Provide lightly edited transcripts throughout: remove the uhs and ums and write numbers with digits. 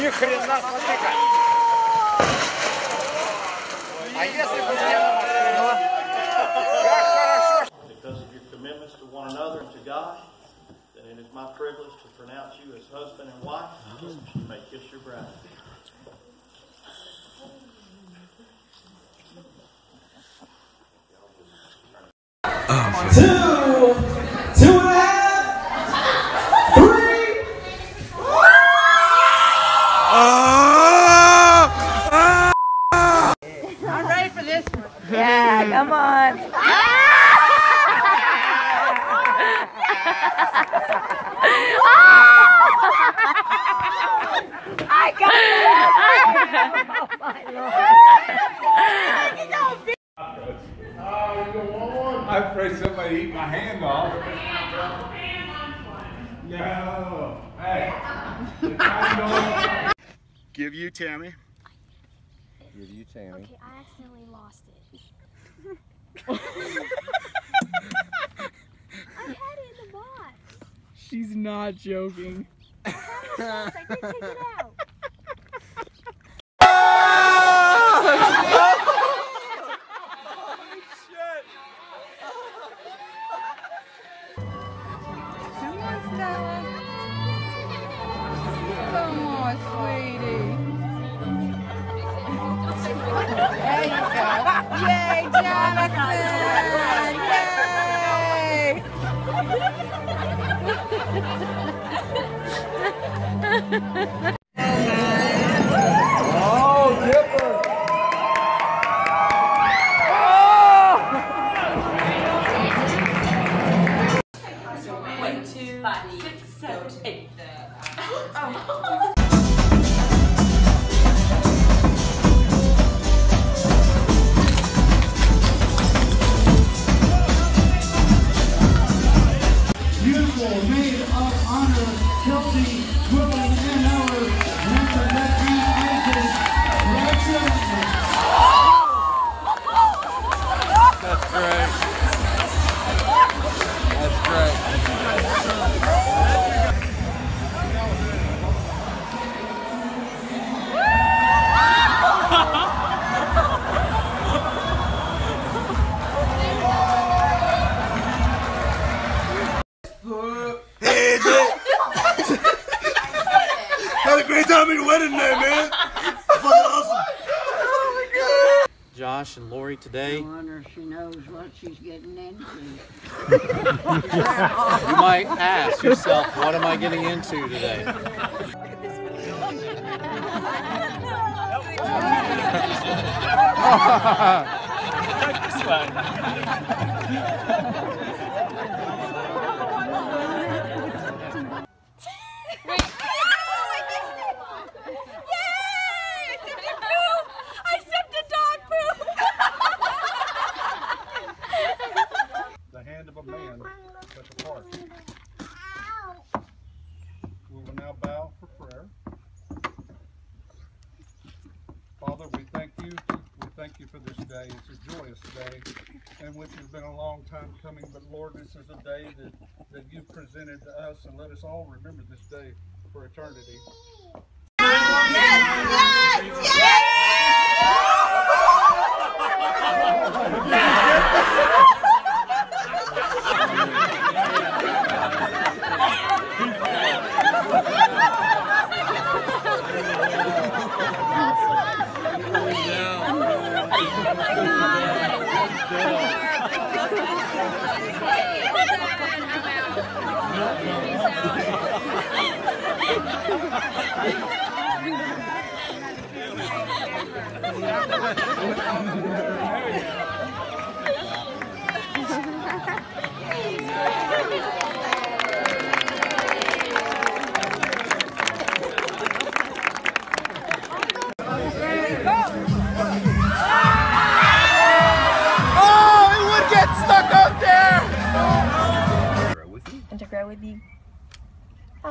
Ни хрена, смотри-ка. А если бы меня намахнуло? Как хорошо. It doesn't give commitments to one another and to God. Then it is my privilege to pronounce you as husband and wife. You may kiss your bride. Two and a half, three. I'm ready for this one. Yeah, come on. I got it. Oh my Lord. I'm afraid somebody eat my hand off. No. Hey. Give you, Tammy. Give you, Tammy. Okay, I accidentally lost it. I had it in the box. She's not joking. I had it in the box. I did take it out. Yay, Jonathan! Yay! Oh, Dipper! Oh! 1, 2, 5, 6, 7, 8. Oh. Maid of honor, Kelsey Willing and Howard. That's a left hand. That's great. That's great. Wedding day, man. Awesome. Oh my God. Josh and Lori today. I wonder if she knows what she's getting into. You might ask yourself, what am I getting into today? Which has been a long time coming, but Lord, this is a day that you presented to us, and let us all remember this day for eternity. Yes, yes, yes! With you. Oh.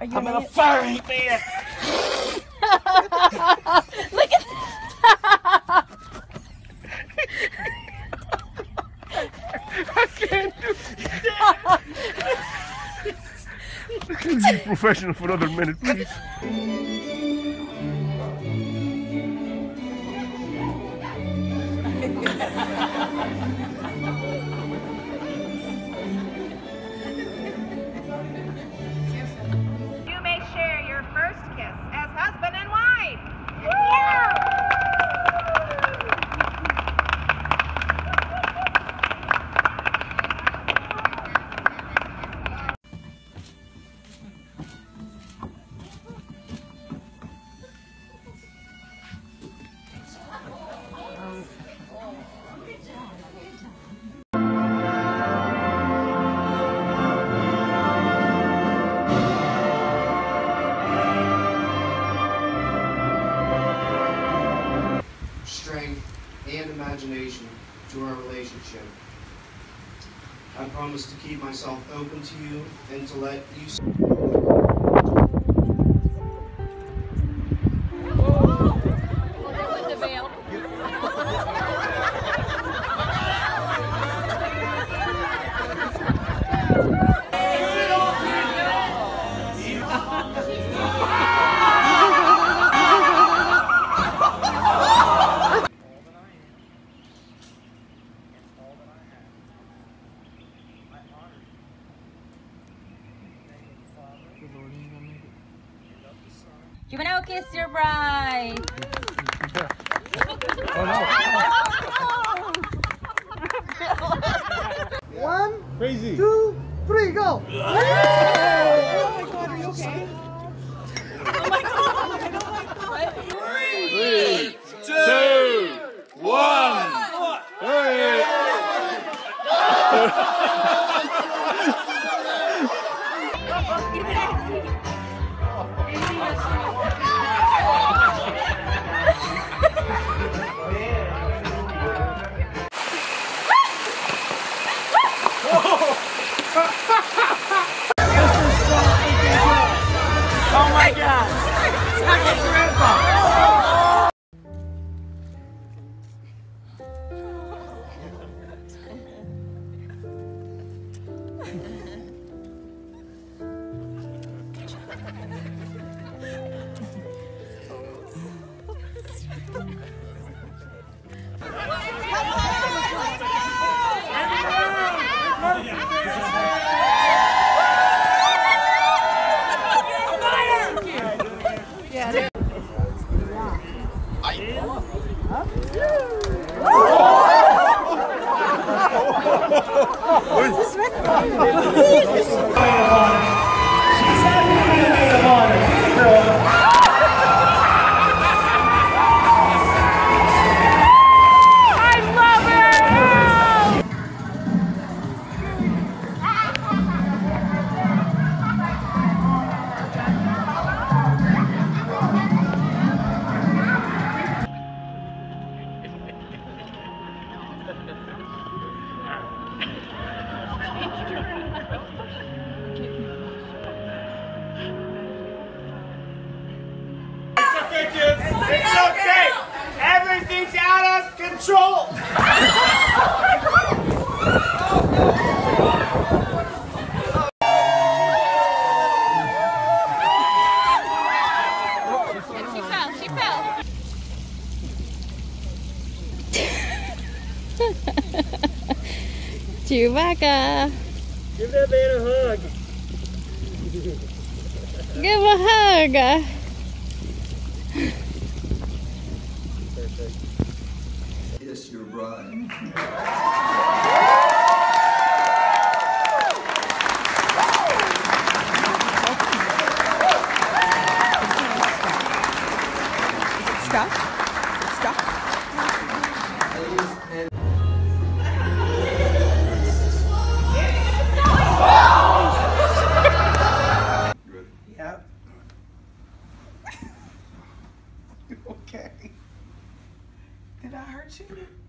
Are you I'm in a fiery bed. Look at that. I can't do that. Look at Let's be professional for another minute, please. You may share your first kiss as husband and wife. Yeah. To our relationship. I promise to keep myself open to you and to let you... You may now kiss your bride. Oh, no. 1, 2, 3, go! Yay! Oh my God, are you okay? Oh my God! Oh my God! 3, 2, 1. Oh my God! Second grandpa! Chewbacca! Give that man a hug! Give him a hug! Perfect. Kiss your bride. Okay. Did I hurt you?